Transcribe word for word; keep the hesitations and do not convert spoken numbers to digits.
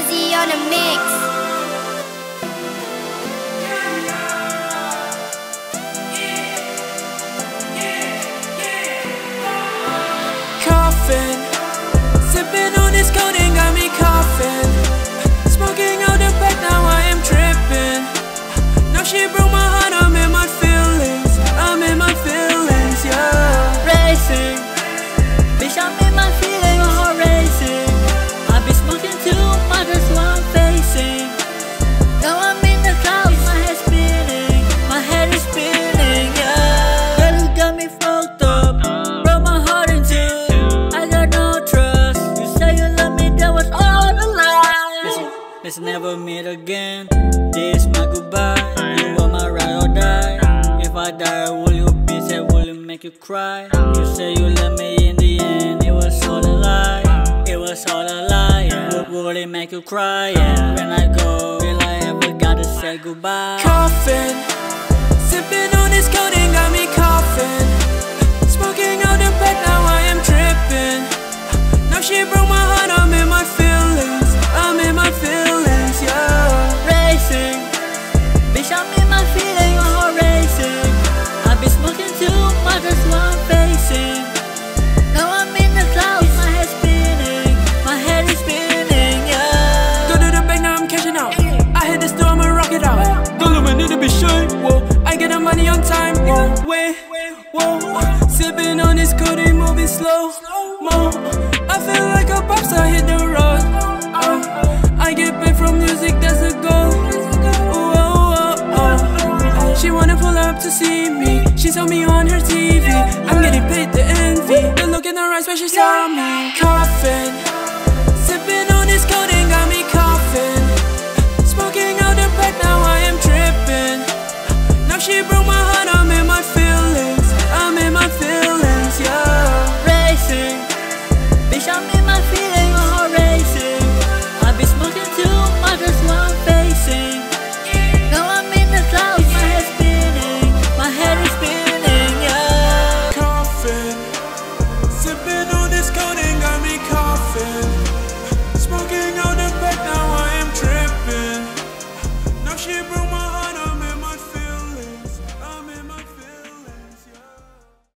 Fuzzy on a mix. Let's never meet again. This my goodbye. You are my ride or die. If I die, will you be sad? Will it make you cry? You say you love me in the end. It was all a lie. It was all a lie. Yeah. Will it make you cry? Yeah. When I go, will I ever gotta say goodbye? Coffin, sipping on this coating, got me coughing. Smoking out the back, now I am tripping. Now she broke my heart, I'm in my feelings. I'm in my feelings. Sipping on this Cody, moving slow mo. I feel like a pop star hit the road. Uh, I get paid from music, that's a goal. Ooh, oh, oh, oh. She wanna pull up to see me. She saw me on her T V. I'm getting paid the envy. The look in her eyes when she saw me. Coughing.